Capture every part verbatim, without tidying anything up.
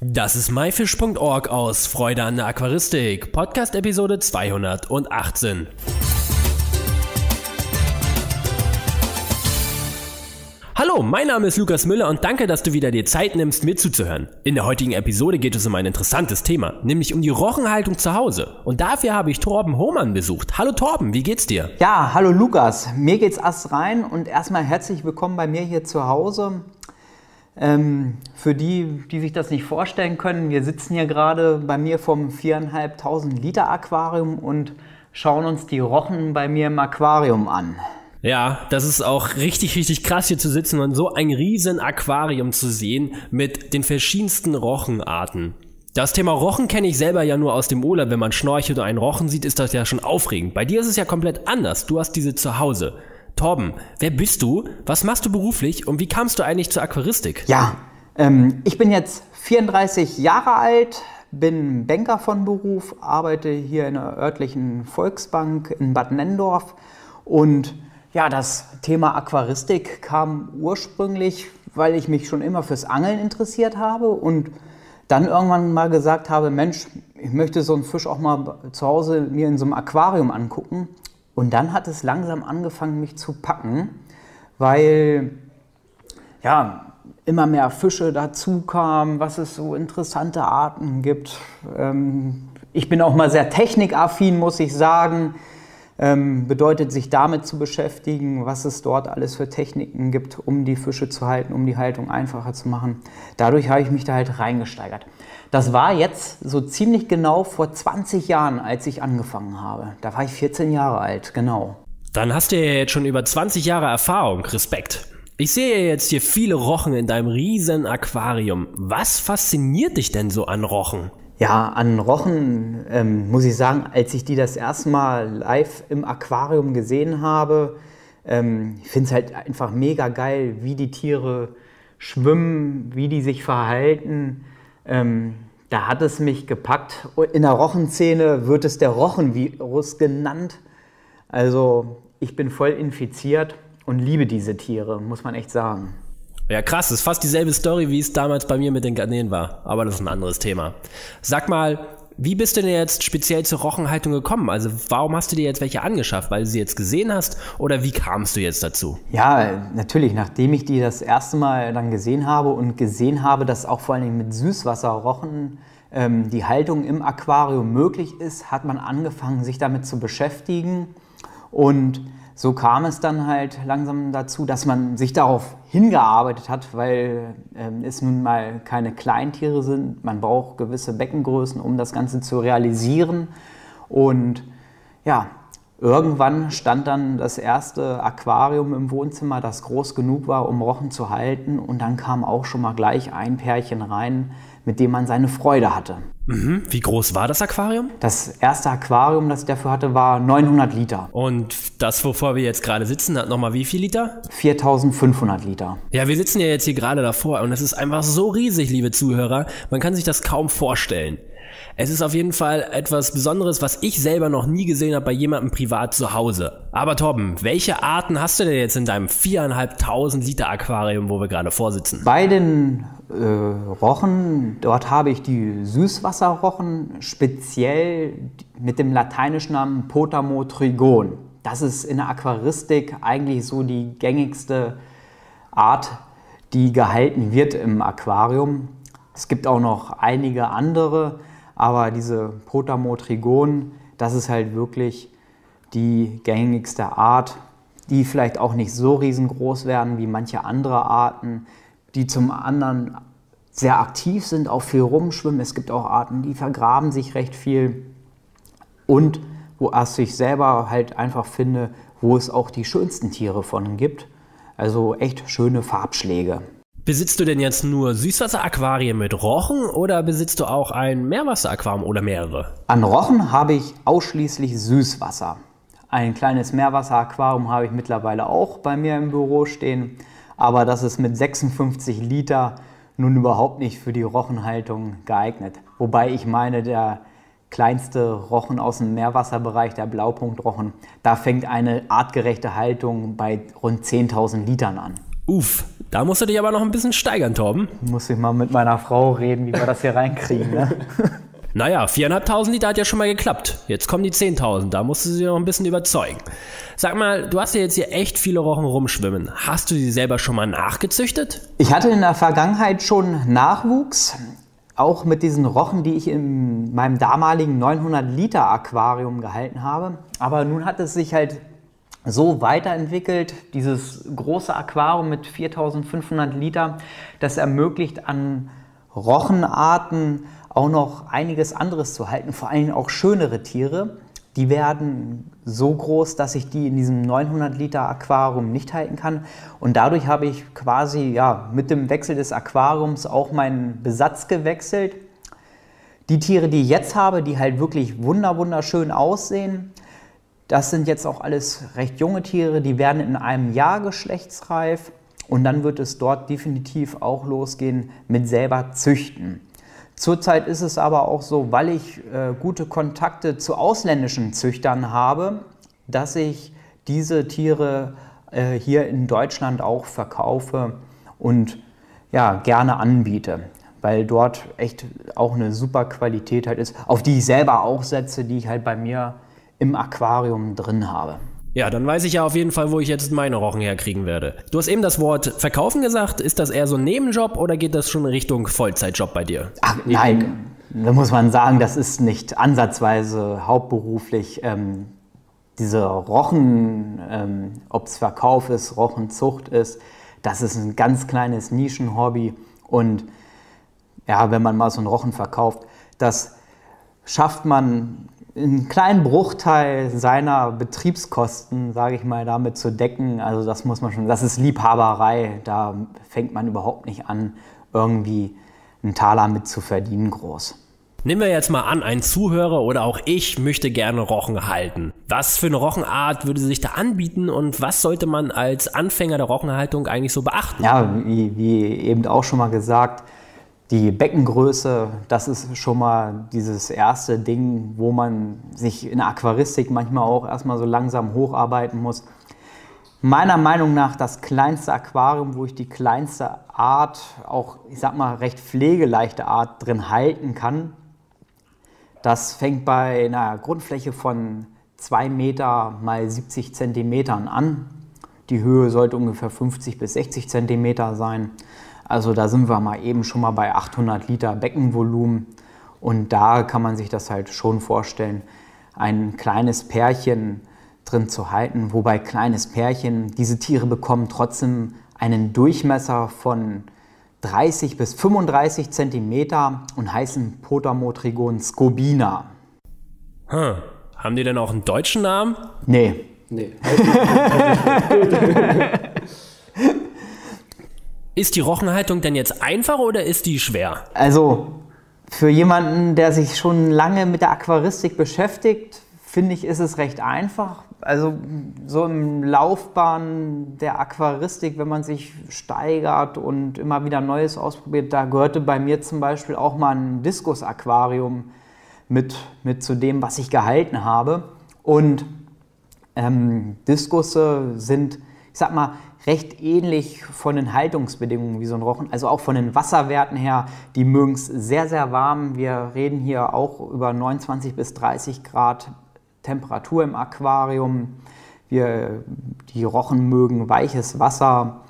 Das ist myfish punkt org aus Freude an der Aquaristik, Podcast Episode zweihundertachtzehn. Hallo, mein Name ist Lukas Müller und danke, dass du wieder dir Zeit nimmst, mir zuzuhören. In der heutigen Episode geht es um ein interessantes Thema, nämlich um die Roggenhaltung zu Hause. Und dafür habe ich Torben Hohmann besucht. Hallo Torben, wie geht's dir? Ja, hallo Lukas, mir geht's erst rein und erstmal herzlich willkommen bei mir hier zu Hause. Ähm, für die, die sich das nicht vorstellen können, wir sitzen hier gerade bei mir vom viertausendfünfhundert Liter Aquarium und schauen uns die Rochen bei mir im Aquarium an. Ja, das ist auch richtig, richtig krass hier zu sitzen und so ein riesen Aquarium zu sehen mit den verschiedensten Rochenarten. Das Thema Rochen kenne ich selber ja nur aus dem Urlaub. Wenn man schnorchelt und einen Rochen sieht, ist das ja schon aufregend. Bei dir ist es ja komplett anders. Du hast diese zu Hause. Torben, wer bist du? Was machst du beruflich? Und wie kamst du eigentlich zur Aquaristik? Ja, ähm, ich bin jetzt vierunddreißig Jahre alt, bin Banker von Beruf, arbeite hier in der örtlichen Volksbank in Bad Nenndorf. Und ja, das Thema Aquaristik kam ursprünglich, weil ich mich schon immer fürs Angeln interessiert habe und dann irgendwann mal gesagt habe, Mensch, ich möchte so einen Fisch auch mal zu Hause mir in so einem Aquarium angucken. Und dann hat es langsam angefangen, mich zu packen, weil ja, immer mehr Fische dazu kamen, was es so interessante Arten gibt. Ähm, ich bin auch mal sehr technikaffin, muss ich sagen. Ähm, bedeutet, sich damit zu beschäftigen, was es dort alles für Techniken gibt, um die Fische zu halten, um die Haltung einfacher zu machen. Dadurch habe ich mich da halt reingesteigert. Das war jetzt so ziemlich genau vor zwanzig Jahren, als ich angefangen habe. Da war ich vierzehn Jahre alt, genau. Dann hast du ja jetzt schon über zwanzig Jahre Erfahrung. Respekt. Ich sehe jetzt hier viele Rochen in deinem riesen Aquarium. Was fasziniert dich denn so an Rochen? Ja, an Rochen ähm, muss ich sagen, als ich die das erste Mal live im Aquarium gesehen habe, ähm, ich finde es halt einfach mega geil, wie die Tiere schwimmen, wie die sich verhalten. Ähm, da hat es mich gepackt. In der Rochenszene wird es der Rochenvirus genannt. Also ich bin voll infiziert und liebe diese Tiere, muss man echt sagen. Ja krass, das ist fast dieselbe Story, wie es damals bei mir mit den Garnelen war. Aber das ist ein anderes Thema. Sag mal, wie bist du denn jetzt speziell zur Rochenhaltung gekommen? Also warum hast du dir jetzt welche angeschafft? Weil du sie jetzt gesehen hast? Oder wie kamst du jetzt dazu? Ja, natürlich, nachdem ich die das erste Mal dann gesehen habe und gesehen habe, dass auch vor allen Dingen mit Süßwasserrochen ähm, die Haltung im Aquarium möglich ist, hat man angefangen, sich damit zu beschäftigen. Und so kam es dann halt langsam dazu, dass man sich darauf hingearbeitet hat, weil ähm, es nun mal keine Kleintiere sind. Man braucht gewisse Beckengrößen, um das Ganze zu realisieren. Und ja, irgendwann stand dann das erste Aquarium im Wohnzimmer, das groß genug war, um Rochen zu halten. Und dann kam auch schon mal gleich ein Pärchen rein, mit dem man seine Freude hatte. Mhm. Wie groß war das Aquarium? Das erste Aquarium, das ich dafür hatte, war neunhundert Liter. Und das, wovor wir jetzt gerade sitzen, hat nochmal wie viel Liter? viertausendfünfhundert Liter. Ja, wir sitzen ja jetzt hier gerade davor und das ist einfach so riesig, liebe Zuhörer. Man kann sich das kaum vorstellen. Es ist auf jeden Fall etwas Besonderes, was ich selber noch nie gesehen habe bei jemandem privat zu Hause. Aber Torben, welche Arten hast du denn jetzt in deinem viertausendfünfhundert Liter Aquarium, wo wir gerade vorsitzen? Bei den äh, Rochen, dort habe ich die Süßwasserrochen, speziell mit dem lateinischen Namen Potamotrygon. Das ist in der Aquaristik eigentlich so die gängigste Art, die gehalten wird im Aquarium. Es gibt auch noch einige andere, aber diese Potamotrygon, das ist halt wirklich die gängigste Art, die vielleicht auch nicht so riesengroß werden wie manche andere Arten, die zum anderen sehr aktiv sind, auch viel rumschwimmen. Es gibt auch Arten, die vergraben sich recht viel und wo es ich selber halt einfach finde, wo es auch die schönsten Tiere von gibt. Also echt schöne Farbschläge. Besitzt du denn jetzt nur Süßwasser-Aquarien mit Rochen oder besitzt du auch ein Meerwasser-Aquarium oder mehrere? An Rochen habe ich ausschließlich Süßwasser. Ein kleines Meerwasser-Aquarium habe ich mittlerweile auch bei mir im Büro stehen, aber das ist mit sechsundfünfzig Liter nun überhaupt nicht für die Rochenhaltung geeignet. Wobei ich meine, der kleinste Rochen aus dem Meerwasserbereich, der Blaupunktrochen, da fängt eine artgerechte Haltung bei rund zehntausend Litern an. Uff, da musst du dich aber noch ein bisschen steigern, Torben. Muss ich mal mit meiner Frau reden, wie wir das hier reinkriegen, ne? Naja, viertausendfünfhundert Liter hat ja schon mal geklappt. Jetzt kommen die zehntausend, da musst du sie noch ein bisschen überzeugen. Sag mal, du hast ja jetzt hier echt viele Rochen rumschwimmen. Hast du sie selber schon mal nachgezüchtet? Ich hatte in der Vergangenheit schon Nachwuchs. Auch mit diesen Rochen, die ich in meinem damaligen neunhundert Liter Aquarium gehalten habe. Aber nun hat es sich halt so weiterentwickelt, dieses große Aquarium mit viertausendfünfhundert Liter, das ermöglicht an Rochenarten auch noch einiges anderes zu halten, vor allem auch schönere Tiere. Die werden so groß, dass ich die in diesem neunhundert Liter Aquarium nicht halten kann. Und dadurch habe ich quasi ja, mit dem Wechsel des Aquariums auch meinen Besatz gewechselt. Die Tiere, die ich jetzt habe, die halt wirklich wunderschön aussehen, das sind jetzt auch alles recht junge Tiere. Die werden in einem Jahr geschlechtsreif und dann wird es dort definitiv auch losgehen mit selber züchten. Zurzeit ist es aber auch so, weil ich äh, gute Kontakte zu ausländischen Züchtern habe, dass ich diese Tiere äh, hier in Deutschland auch verkaufe und ja, gerne anbiete, weil dort echt auch eine super Qualität halt ist, auf die ich selber auch setze, die ich halt bei mir im Aquarium drin habe. Ja, dann weiß ich ja auf jeden Fall, wo ich jetzt meine Rochen herkriegen werde. Du hast eben das Wort Verkaufen gesagt. Ist das eher so ein Nebenjob oder geht das schon in Richtung Vollzeitjob bei dir? Ach, nein, da muss man sagen, das ist nicht ansatzweise hauptberuflich. Ähm, diese Rochen, ähm, ob es Verkauf ist, Rochenzucht ist, das ist ein ganz kleines Nischenhobby. Und ja, wenn man mal so einen Rochen verkauft, das schafft man einen kleinen Bruchteil seiner Betriebskosten, sage ich mal, damit zu decken. Also das muss man schon, das ist Liebhaberei, da fängt man überhaupt nicht an, irgendwie einen Taler mit zu verdienen groß. Nehmen wir jetzt mal an, ein Zuhörer oder auch ich möchte gerne Rochen halten. Was für eine Rochenart würde sich da anbieten und was sollte man als Anfänger der Rochenhaltung eigentlich so beachten? Ja, wie, wie eben auch schon mal gesagt, die Beckengröße, das ist schon mal dieses erste Ding, wo man sich in der Aquaristik manchmal auch erstmal so langsam hocharbeiten muss. Meiner Meinung nach das kleinste Aquarium, wo ich die kleinste Art, auch ich sag mal recht pflegeleichte Art drin halten kann, das fängt bei einer Grundfläche von zwei Meter mal siebzig Zentimetern an. Die Höhe sollte ungefähr fünfzig bis sechzig Zentimeter sein. Also da sind wir mal eben schon mal bei achthundert Liter Beckenvolumen und da kann man sich das halt schon vorstellen, ein kleines Pärchen drin zu halten, wobei kleines Pärchen, diese Tiere bekommen trotzdem einen Durchmesser von dreißig bis fünfunddreißig Zentimeter und heißen Potamotrygon scobina. Hm. Haben die denn auch einen deutschen Namen? Nee. Nee. Ist die Rochenhaltung denn jetzt einfach oder ist die schwer? Also für jemanden, der sich schon lange mit der Aquaristik beschäftigt, finde ich, ist es recht einfach. Also so im Laufbahn der Aquaristik, wenn man sich steigert und immer wieder Neues ausprobiert, da gehörte bei mir zum Beispiel auch mal ein Diskus-Aquarium mit, mit zu dem, was ich gehalten habe. Und ähm, Diskusse sind, ich sag mal, recht ähnlich von den Haltungsbedingungen wie so ein Rochen, also auch von den Wasserwerten her. Die mögen es sehr, sehr warm. Wir reden hier auch über neunundzwanzig bis dreißig Grad Temperatur im Aquarium. Wir, die Rochen mögen weiches Wasser.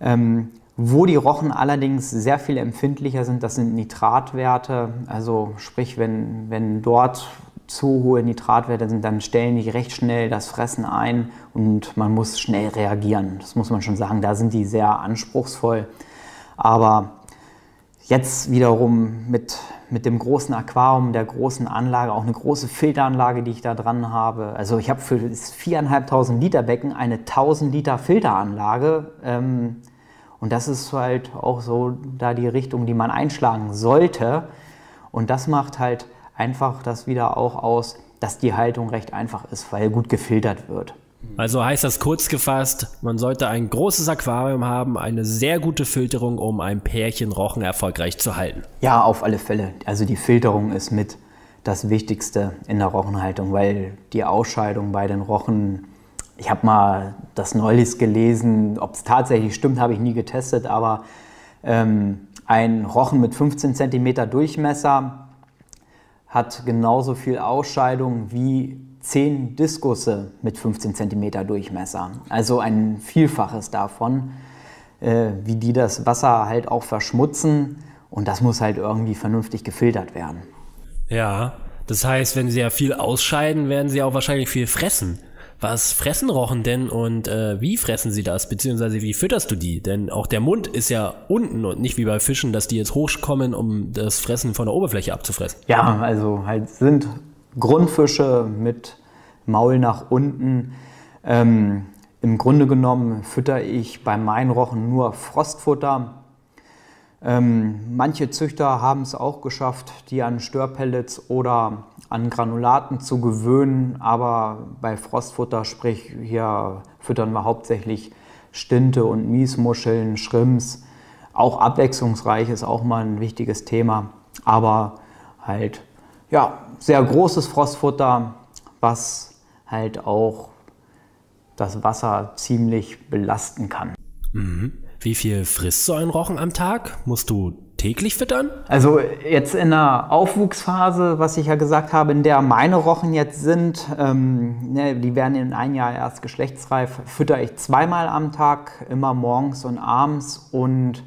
Ähm, wo die Rochen allerdings sehr viel empfindlicher sind, das sind Nitratwerte. Also sprich, wenn, wenn dort zu hohe Nitratwerte sind, dann stellen die recht schnell das Fressen ein und man muss schnell reagieren. Das muss man schon sagen, da sind die sehr anspruchsvoll. Aber jetzt wiederum mit, mit dem großen Aquarium, der großen Anlage, auch eine große Filteranlage, die ich da dran habe. Also ich habe für das viertausendfünfhundert Liter Becken eine tausend Liter Filteranlage. Ähm, und das ist halt auch so da die Richtung, die man einschlagen sollte. Und das macht halt einfach das wieder auch aus, dass die Haltung recht einfach ist, weil gut gefiltert wird. Also heißt das kurz gefasst, man sollte ein großes Aquarium haben, eine sehr gute Filterung, um ein Pärchen Rochen erfolgreich zu halten. Ja, auf alle Fälle. Also die Filterung ist mit das Wichtigste in der Rochenhaltung, weil die Ausscheidung bei den Rochen Ich habe mal das neulich gelesen, ob es tatsächlich stimmt, habe ich nie getestet, aber ähm, ein Rochen mit fünfzehn Zentimeter Durchmesser hat genauso viel Ausscheidung wie zehn Diskusse mit fünfzehn Zentimeter Durchmesser. Also ein Vielfaches davon, äh, wie die das Wasser halt auch verschmutzen, und das muss halt irgendwie vernünftig gefiltert werden. Ja, das heißt, wenn sie ja viel ausscheiden, werden sie auch wahrscheinlich viel fressen. Was fressen Rochen denn und äh, wie fressen sie das? Beziehungsweise wie fütterst du die? Denn auch der Mund ist ja unten und nicht wie bei Fischen, dass die jetzt hochkommen, um das Fressen von der Oberfläche abzufressen. Ja, also halt sind Grundfische mit Maul nach unten. Ähm, im Grunde genommen fütter ich bei meinen Rochen nur Frostfutter. Ähm, manche Züchter haben es auch geschafft, die an Störpellets oder an Granulaten zu gewöhnen, aber bei Frostfutter, sprich hier füttern wir hauptsächlich Stinte und Miesmuscheln, Schrimps. Auch abwechslungsreich ist auch mal ein wichtiges Thema, aber halt ja, sehr großes Frostfutter, was halt auch das Wasser ziemlich belasten kann. Mhm. Wie viel frisst so ein Rochen am Tag? Musst du täglich füttern? Also jetzt in der Aufwuchsphase, was ich ja gesagt habe, in der meine Rochen jetzt sind, ähm, ne, die werden in einem Jahr erst geschlechtsreif, fütter ich zweimal am Tag, immer morgens und abends. Und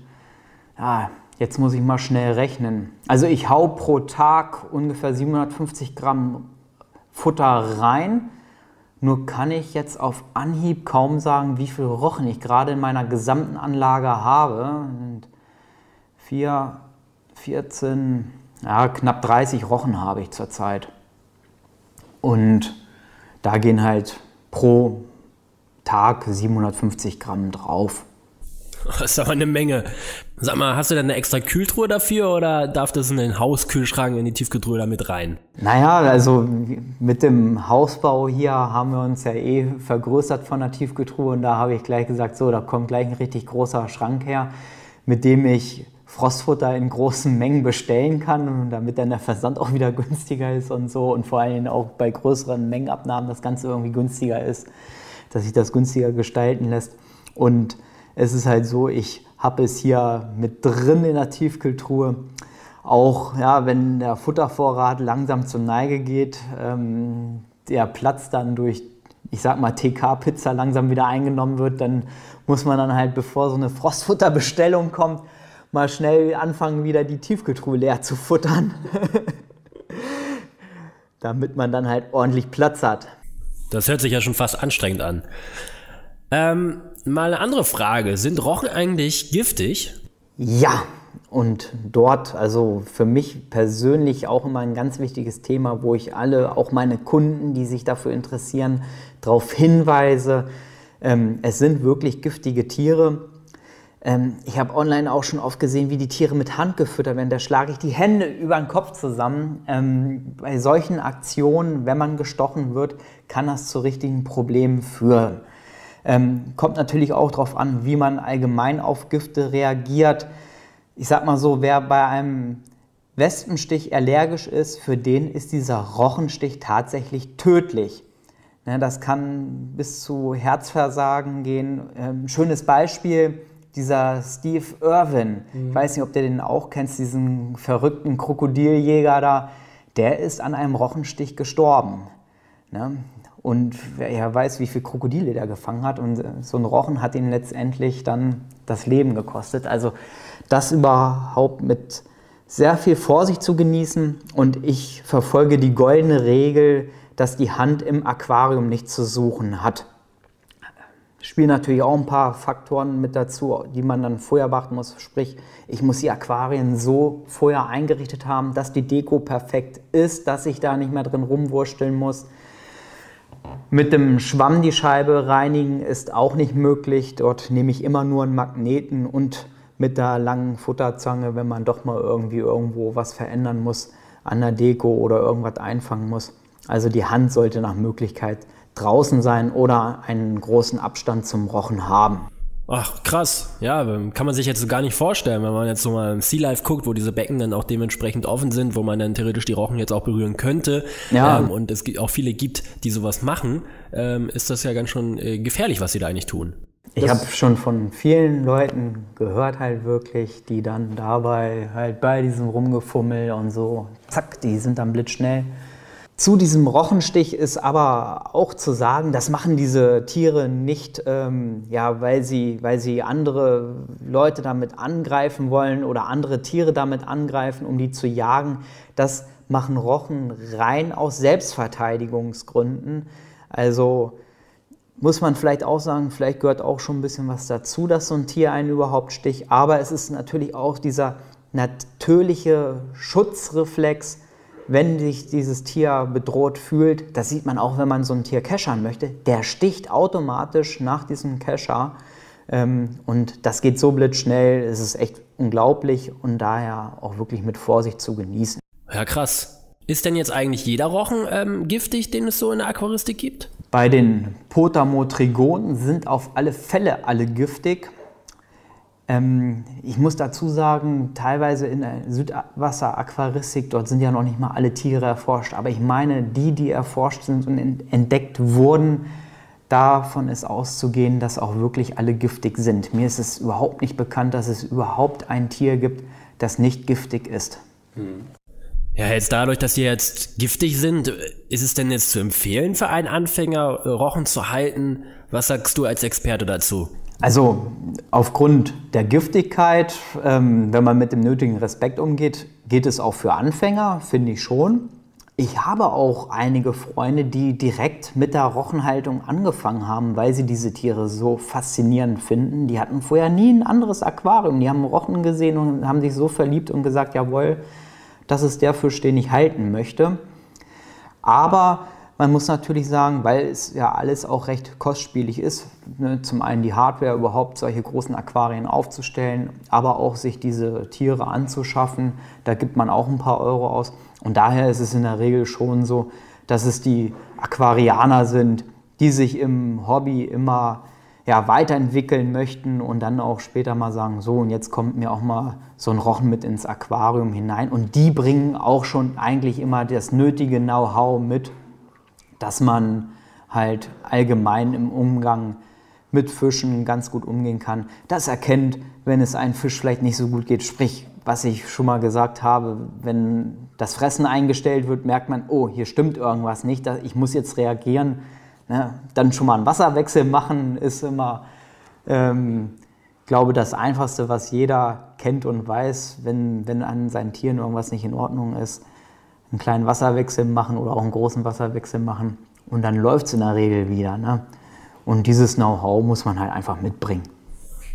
ja, jetzt muss ich mal schnell rechnen. Also ich hau pro Tag ungefähr siebenhundertfünfzig Gramm Futter rein. Nur kann ich jetzt auf Anhieb kaum sagen, wie viele Rochen ich gerade in meiner gesamten Anlage habe. vier, vierzehn, ja, knapp dreißig Rochen habe ich zurzeit. Und da gehen halt pro Tag siebenhundertfünfzig Gramm drauf. Das ist aber eine Menge. Sag mal, hast du denn eine extra Kühltruhe dafür oder darf das in den Hauskühlschrank, in die Tiefkühltruhe da mit rein? Naja, also mit dem Hausbau hier haben wir uns ja eh vergrößert von der Tiefkühltruhe, und da habe ich gleich gesagt, so, da kommt gleich ein richtig großer Schrank her, mit dem ich Frostfutter in großen Mengen bestellen kann, und damit dann der Versand auch wieder günstiger ist und so, und vor allem auch bei größeren Mengenabnahmen das Ganze irgendwie günstiger ist, dass sich das günstiger gestalten lässt. Und es ist halt so, ich habe es hier mit drin in der Tiefkühltruhe. Auch ja, wenn der Futtervorrat langsam zur Neige geht, ähm, der Platz dann durch, ich sag mal, T K-Pizza langsam wieder eingenommen wird, dann muss man dann halt, bevor so eine Frostfutterbestellung kommt, mal schnell anfangen, wieder die Tiefkühltruhe leer zu futtern. Damit man dann halt ordentlich Platz hat. Das hört sich ja schon fast anstrengend an. Ähm, mal eine andere Frage. Sind Rochen eigentlich giftig? Ja, und dort, also für mich persönlich auch immer ein ganz wichtiges Thema, wo ich alle, auch meine Kunden, die sich dafür interessieren, darauf hinweise. Ähm, es sind wirklich giftige Tiere. Ähm, ich habe online auch schon oft gesehen, wie die Tiere mit Hand gefüttert werden. Da schlage ich die Hände über den Kopf zusammen. Ähm, bei solchen Aktionen, wenn man gestochen wird, kann das zu richtigen Problemen führen. Ähm, kommt natürlich auch darauf an, wie man allgemein auf Gifte reagiert. Ich sag mal so, wer bei einem Wespenstich allergisch ist, für den ist dieser Rochenstich tatsächlich tödlich. Ne, das kann bis zu Herzversagen gehen. Ähm, schönes Beispiel, dieser Steve Irwin. Mhm. Ich weiß nicht, ob du den auch kennst, diesen verrückten Krokodiljäger da. Der ist an einem Rochenstich gestorben. Ne? Und wer weiß, wie viele Krokodile der gefangen hat. Und so ein Rochen hat ihn letztendlich dann das Leben gekostet. Also das überhaupt mit sehr viel Vorsicht zu genießen. Und ich verfolge die goldene Regel, dass die Hand im Aquarium nichts zu suchen hat. Spielen natürlich auch ein paar Faktoren mit dazu, die man dann vorher beachten muss. Sprich, ich muss die Aquarien so vorher eingerichtet haben, dass die Deko perfekt ist, dass ich da nicht mehr drin rumwursteln muss. Mit dem Schwamm die Scheibe reinigen ist auch nicht möglich. Dort nehme ich immer nur einen Magneten, und mit der langen Futterzange, wenn man doch mal irgendwie irgendwo was verändern muss an der Deko oder irgendwas einfangen muss. Also die Hand sollte nach Möglichkeit draußen sein oder einen großen Abstand zum Rochen haben. Ach, krass. Ja, kann man sich jetzt gar nicht vorstellen, wenn man jetzt so mal im Sea Life guckt, wo diese Becken dann auch dementsprechend offen sind, wo man dann theoretisch die Rochen jetzt auch berühren könnte. Ja. Ähm, und es gibt auch viele gibt, die sowas machen. Ähm, ist das ja ganz schön äh, gefährlich, was sie da eigentlich tun. Ich habe schon von vielen Leuten gehört halt wirklich, die dann dabei halt bei diesem Rumgefummel und so, zack, die sind dann blitzschnell. Zu diesem Rochenstich ist aber auch zu sagen, das machen diese Tiere nicht, ähm, ja, weil sie, weil sie andere Leute damit angreifen wollen oder andere Tiere damit angreifen, um die zu jagen. Das machen Rochen rein aus Selbstverteidigungsgründen. Also muss man vielleicht auch sagen, vielleicht gehört auch schon ein bisschen was dazu, dass so ein Tier einen überhaupt sticht. Aber es ist natürlich auch dieser natürliche Schutzreflex, wenn sich dieses Tier bedroht fühlt. Das sieht man auch, wenn man so ein Tier keschern möchte. Der sticht automatisch nach diesem Kescher. Und das geht so blitzschnell, es ist echt unglaublich und daher auch wirklich mit Vorsicht zu genießen. Ja, krass. Ist denn jetzt eigentlich jeder Rochen ähm, giftig, den es so in der Aquaristik gibt? Bei den Potamotrygonen sind auf alle Fälle alle giftig. Ich muss dazu sagen, teilweise in der Südwasser-Aquaristik, dort sind ja noch nicht mal alle Tiere erforscht, aber ich meine, die, die erforscht sind und entdeckt wurden, davon ist auszugehen, dass auch wirklich alle giftig sind. Mir ist es überhaupt nicht bekannt, dass es überhaupt ein Tier gibt, das nicht giftig ist. Hm. Ja, jetzt dadurch, dass die jetzt giftig sind, ist es denn jetzt zu empfehlen für einen Anfänger, Rochen zu halten? Was sagst du als Experte dazu? Also aufgrund der Giftigkeit, ähm, wenn man mit dem nötigen Respekt umgeht, geht es auch für Anfänger, finde ich schon. Ich habe auch einige Freunde, die direkt mit der Rochenhaltung angefangen haben, weil sie diese Tiere so faszinierend finden. Die hatten vorher nie ein anderes Aquarium. Die haben Rochen gesehen und haben sich so verliebt und gesagt, jawohl, das ist der Fisch, den ich halten möchte. Aber man muss natürlich sagen, weil es ja alles auch recht kostspielig ist, ne, zum einen die Hardware, überhaupt solche großen Aquarien aufzustellen, aber auch sich diese Tiere anzuschaffen, da gibt man auch ein paar Euro aus. Und daher ist es in der Regel schon so, dass es die Aquarianer sind, die sich im Hobby immer ja, weiterentwickeln möchten und dann auch später mal sagen, so und jetzt kommt mir auch mal so ein Rochen mit ins Aquarium hinein. Und die bringen auch schon eigentlich immer das nötige Know-how mit, dass man halt allgemein im Umgang mit Fischen ganz gut umgehen kann. Das erkennt, wenn es einem Fisch vielleicht nicht so gut geht. Sprich, was ich schon mal gesagt habe, wenn das Fressen eingestellt wird, merkt man, oh, hier stimmt irgendwas nicht, ich muss jetzt reagieren. Dann schon mal einen Wasserwechsel machen ist immer, ähm, glaube das Einfachste, was jeder kennt und weiß, wenn, wenn an seinen Tieren irgendwas nicht in Ordnung ist. Einen kleinen Wasserwechsel machen oder auch einen großen Wasserwechsel machen und dann läuft es in der Regel wieder. Ne? Und dieses Know-how muss man halt einfach mitbringen.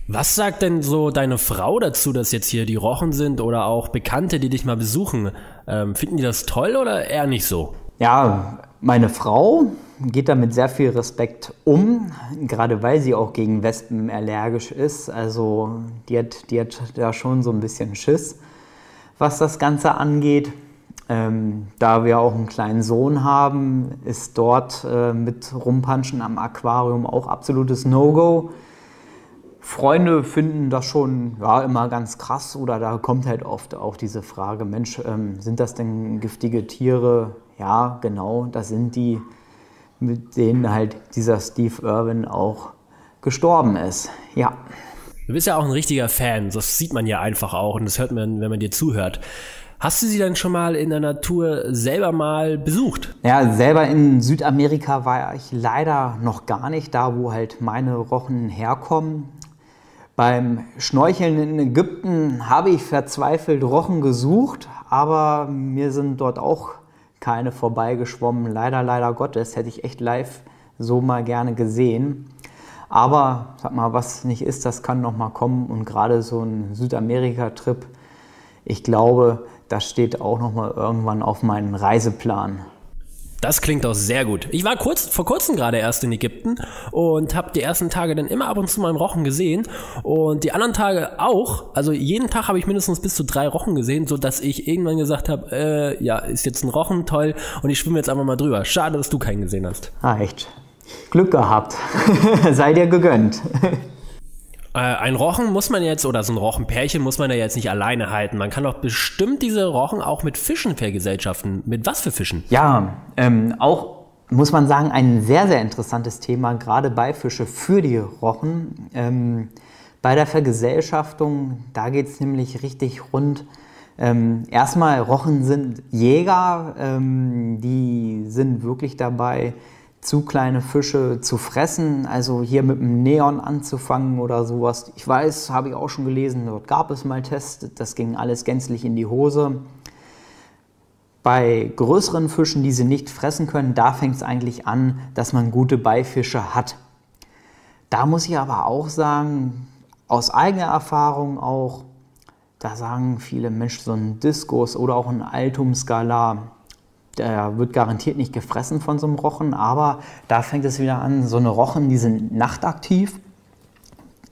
Was sagt denn so deine Frau dazu, dass jetzt hier die Rochen sind oder auch Bekannte, die dich mal besuchen? Ähm, finden die das toll oder eher nicht so? Ja, meine Frau geht damit sehr viel Respekt um, gerade weil sie auch gegen Wespen allergisch ist. Also die hat, die hat da schon so ein bisschen Schiss, was das Ganze angeht. Ähm, da wir auch einen kleinen Sohn haben, ist dort äh, mit Rumpanschen am Aquarium auch absolutes No-Go. Freunde finden das schon ja, immer ganz krass oder da kommt halt oft auch diese Frage, Mensch, ähm, sind das denn giftige Tiere? Ja, genau, das sind die, mit denen halt dieser Steve Irwin auch gestorben ist. Ja. Du bist ja auch ein richtiger Fan, das sieht man ja einfach auch und das hört man, wenn man dir zuhört. Hast du sie dann schon mal in der Natur selber mal besucht? Ja, selber in Südamerika war ich leider noch gar nicht da, wo halt meine Rochen herkommen. Beim Schnorcheln in Ägypten habe ich verzweifelt Rochen gesucht, aber mir sind dort auch keine vorbeigeschwommen. Leider, leider Gottes, hätte ich echt live so mal gerne gesehen. Aber sag mal, was nicht ist, das kann noch mal kommen und gerade so ein Südamerika-Trip, ich glaube, das steht auch noch mal irgendwann auf meinen Reiseplan. Das klingt auch sehr gut. Ich war kurz, vor kurzem gerade erst in Ägypten und habe die ersten Tage dann immer ab und zu mal einen Rochen gesehen und die anderen Tage auch. Also jeden Tag habe ich mindestens bis zu drei Rochen gesehen, sodass ich irgendwann gesagt habe, äh, ja, ist jetzt ein Rochen, toll und ich schwimme jetzt einfach mal drüber. Schade, dass du keinen gesehen hast. Ah, echt. Glück gehabt. Sei dir gegönnt. Ein Rochen muss man jetzt, oder so ein Rochenpärchen muss man ja jetzt nicht alleine halten. Man kann doch bestimmt diese Rochen auch mit Fischen vergesellschaften. Mit was für Fischen? Ja, ähm, auch muss man sagen, ein sehr, sehr interessantes Thema, gerade Beifische für die Rochen. Ähm, bei der Vergesellschaftung, da geht es nämlich richtig rund. Ähm, erstmal, Rochen sind Jäger, ähm, die sind wirklich dabei, zu kleine Fische zu fressen, also hier mit dem Neon anzufangen oder sowas. Ich weiß, habe ich auch schon gelesen, dort gab es mal Tests, das ging alles gänzlich in die Hose. Bei größeren Fischen, die sie nicht fressen können, da fängt es eigentlich an, dass man gute Beifische hat. Da muss ich aber auch sagen, aus eigener Erfahrung auch, da sagen viele Menschen, so ein Diskus oder auch ein Altumskalar, der wird garantiert nicht gefressen von so einem Rochen, aber da fängt es wieder an, so eine Rochen, die sind nachtaktiv.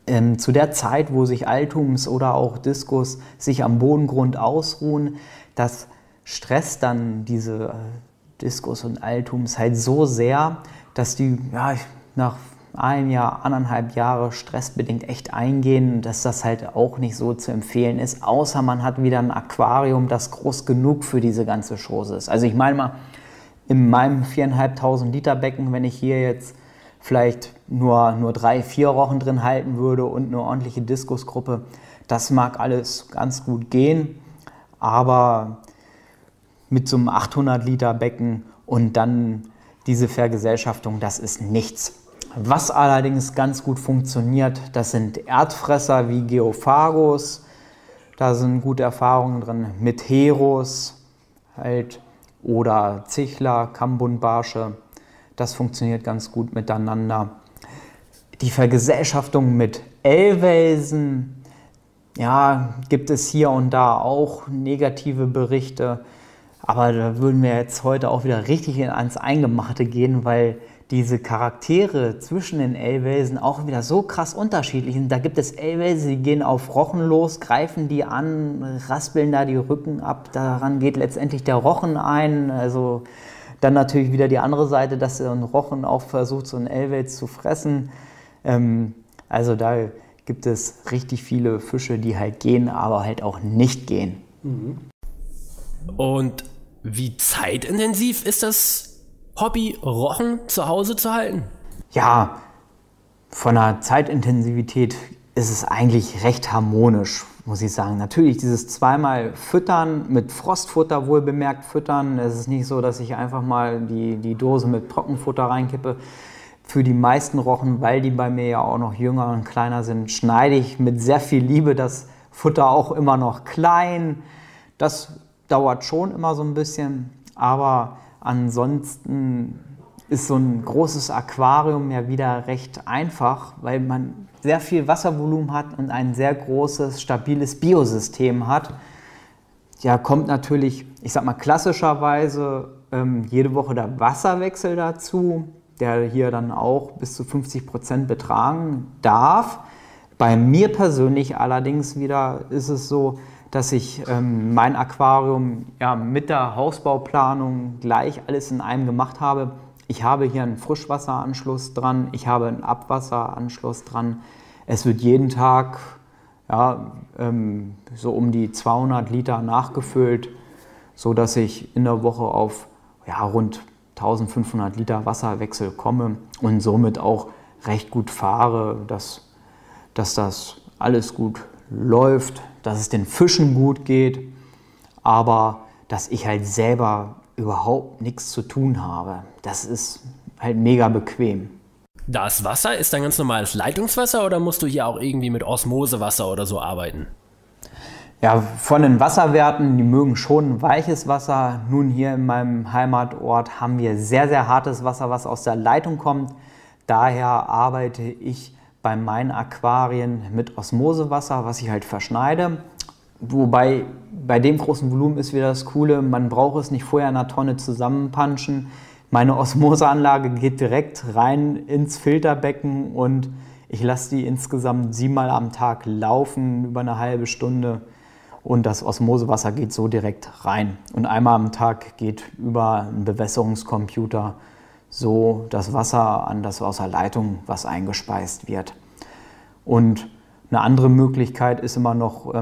Ähm, zu der Zeit, wo sich Altums oder auch Diskus sich am Bodengrund ausruhen, das stresst dann diese äh, Diskus und Altums halt so sehr, dass die ja, nach einem Jahr, anderthalb Jahre stressbedingt echt eingehen, dass das halt auch nicht so zu empfehlen ist, außer man hat wieder ein Aquarium, das groß genug für diese ganze Chose ist. Also ich meine mal, in meinem viertausendfünfhundert Liter Becken, wenn ich hier jetzt vielleicht nur, nur drei, vier Rochen drin halten würde und eine ordentliche Diskusgruppe, das mag alles ganz gut gehen, aber mit so einem achthundert Liter Becken und dann diese Vergesellschaftung, das ist nichts. Was allerdings ganz gut funktioniert, das sind Erdfresser wie Geophagus, da sind gute Erfahrungen drin mit Heros halt, oder Zichler, Kambunbarsche, das funktioniert ganz gut miteinander. Die Vergesellschaftung mit Ellwelsen, ja, gibt es hier und da auch negative Berichte, aber da würden wir jetzt heute auch wieder richtig ans Eingemachte gehen, weil diese Charaktere zwischen den Ellwelsen auch wieder so krass unterschiedlich sind. Da gibt es Ellwelsen, die gehen auf Rochen los, greifen die an, raspeln da die Rücken ab, daran geht letztendlich der Rochen ein. Also dann natürlich wieder die andere Seite, dass ein Rochen auch versucht, so einen Ellwels zu fressen. Ähm, also da gibt es richtig viele Fische, die halt gehen, aber halt auch nicht gehen. Und wie zeitintensiv ist das Hobby, Rochen zu Hause zu halten? Ja, von der Zeitintensivität ist es eigentlich recht harmonisch, muss ich sagen. Natürlich dieses zweimal Füttern, mit Frostfutter wohlbemerkt füttern. Es ist nicht so, dass ich einfach mal die, die Dose mit Trockenfutter reinkippe. Für die meisten Rochen, weil die bei mir ja auch noch jünger und kleiner sind, schneide ich mit sehr viel Liebe das Futter auch immer noch klein. Das dauert schon immer so ein bisschen, aber ansonsten ist so ein großes Aquarium ja wieder recht einfach, weil man sehr viel Wasservolumen hat und ein sehr großes, stabiles Biosystem hat. Ja, kommt natürlich, ich sag mal klassischerweise, ähm, jede Woche der Wasserwechsel dazu, der hier dann auch bis zu fünfzig Prozent betragen darf. Bei mir persönlich allerdings wieder ist es so, dass ich ähm, mein Aquarium ja, mit der Hausbauplanung gleich alles in einem gemacht habe. Ich habe hier einen Frischwasseranschluss dran, ich habe einen Abwasseranschluss dran. Es wird jeden Tag ja, ähm, so um die zweihundert Liter nachgefüllt, sodass ich in der Woche auf ja, rund eintausendfünfhundert Liter Wasserwechsel komme und somit auch recht gut fahre, dass, dass das alles gut läuft, dass es den Fischen gut geht, aber dass ich halt selber überhaupt nichts zu tun habe. Das ist halt mega bequem. Das Wasser ist dann ganz normales Leitungswasser oder musst du hier auch irgendwie mit Osmosewasser oder so arbeiten? Ja, von den Wasserwerten, die mögen schon weiches Wasser. Nun hier in meinem Heimatort haben wir sehr, sehr hartes Wasser, was aus der Leitung kommt. Daher arbeite ich bei meinen Aquarien mit Osmosewasser, was ich halt verschneide. Wobei bei dem großen Volumen ist wieder das Coole, man braucht es nicht vorher in einer Tonne zusammenpanschen. Meine Osmoseanlage geht direkt rein ins Filterbecken und ich lasse die insgesamt siebenmal am Tag laufen, über eine halbe Stunde. Und das Osmosewasser geht so direkt rein. Und einmal am Tag geht über einen Bewässerungscomputer so das Wasser an das Wasserleitung, was eingespeist wird. Und Eine andere Möglichkeit ist immer noch,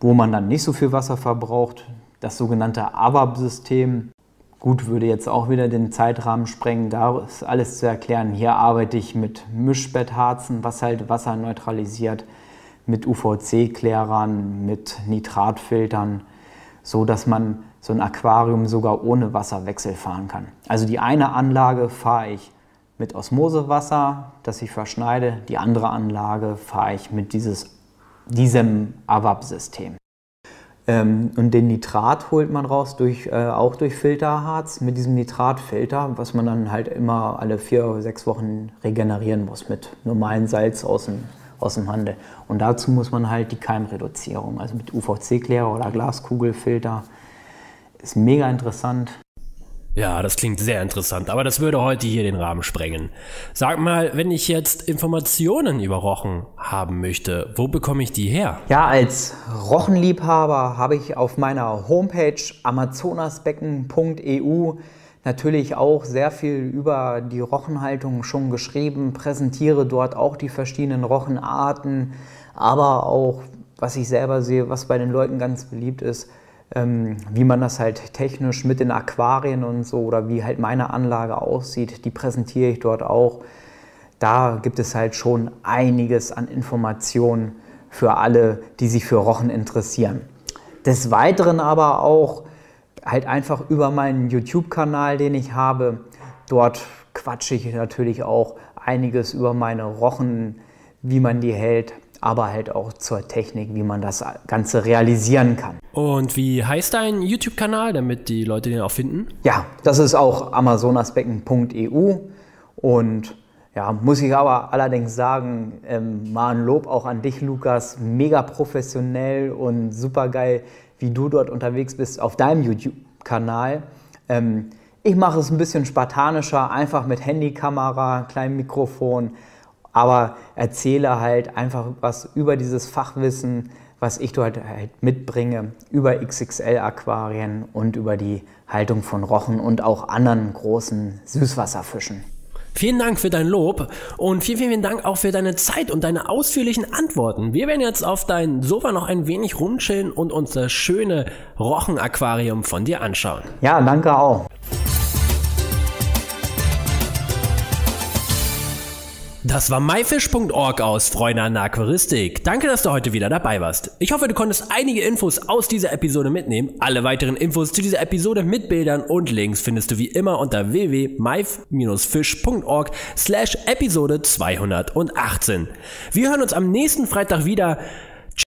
wo man dann nicht so viel Wasser verbraucht, das sogenannte ABAP-System. Gut, würde jetzt auch wieder den Zeitrahmen sprengen, da ist alles zu erklären. Hier arbeite ich mit Mischbettharzen, was halt Wasser neutralisiert, mit U V C-Klärern, mit Nitratfiltern, so dass man so ein Aquarium sogar ohne Wasserwechsel fahren kann. Also die eine Anlage fahre ich mit Osmosewasser, das ich verschneide, die andere Anlage fahre ich mit dieses, diesem ABAP-System. Ähm, und den Nitrat holt man raus, durch, äh, auch durch Filterharz, mit diesem Nitratfilter, was man dann halt immer alle vier oder sechs Wochen regenerieren muss mit normalem Salz aus dem, aus dem Handel. Und dazu muss man halt die Keimreduzierung, also mit U V C-Klärer oder Glaskugelfilter, ist mega interessant. Ja, das klingt sehr interessant, aber das würde heute hier den Rahmen sprengen. Sag mal, wenn ich jetzt Informationen über Rochen haben möchte, wo bekomme ich die her? Ja, als Rochenliebhaber habe ich auf meiner Homepage amazonasbecken punkt E U natürlich auch sehr viel über die Rochenhaltung schon geschrieben, präsentiere dort auch die verschiedenen Rochenarten, aber auch, was ich selber sehe, was bei den Leuten ganz beliebt ist, wie man das halt technisch mit den Aquarien und so oder wie halt meine Anlage aussieht, die präsentiere ich dort auch. Da gibt es halt schon einiges an Informationen für alle, die sich für Rochen interessieren. Des Weiteren aber auch halt einfach über meinen YouTube-Kanal, den ich habe. Dort quatsche ich natürlich auch einiges über meine Rochen, wie man die hält, aber halt auch zur Technik, wie man das Ganze realisieren kann. Und wie heißt dein YouTube-Kanal, damit die Leute den auch finden? Ja, das ist auch amazonasbecken punkt E U und ja, muss ich aber allerdings sagen, ähm, mal ein Lob auch an dich, Lukas, mega professionell und super geil, wie du dort unterwegs bist auf deinem YouTube-Kanal. Ähm, ich mache es ein bisschen spartanischer, einfach mit Handykamera, kleinem Mikrofon, aber erzähle halt einfach was über dieses Fachwissen, was ich dort halt mitbringe, über X X L-Aquarien und über die Haltung von Rochen und auch anderen großen Süßwasserfischen. Vielen Dank für dein Lob und vielen, vielen Dank auch für deine Zeit und deine ausführlichen Antworten. Wir werden jetzt auf dein Sofa noch ein wenig rumchillen und uns das schöne Rochenaquarium von dir anschauen. Ja, danke auch. Das war myfish punkt org aus Freunde an der Aquaristik. Danke, dass du heute wieder dabei warst. Ich hoffe, du konntest einige Infos aus dieser Episode mitnehmen. Alle weiteren Infos zu dieser Episode mit Bildern und Links findest du wie immer unter w w w punkt myfish punkt org slash Episode zweihundertachtzehn. Wir hören uns am nächsten Freitag wieder.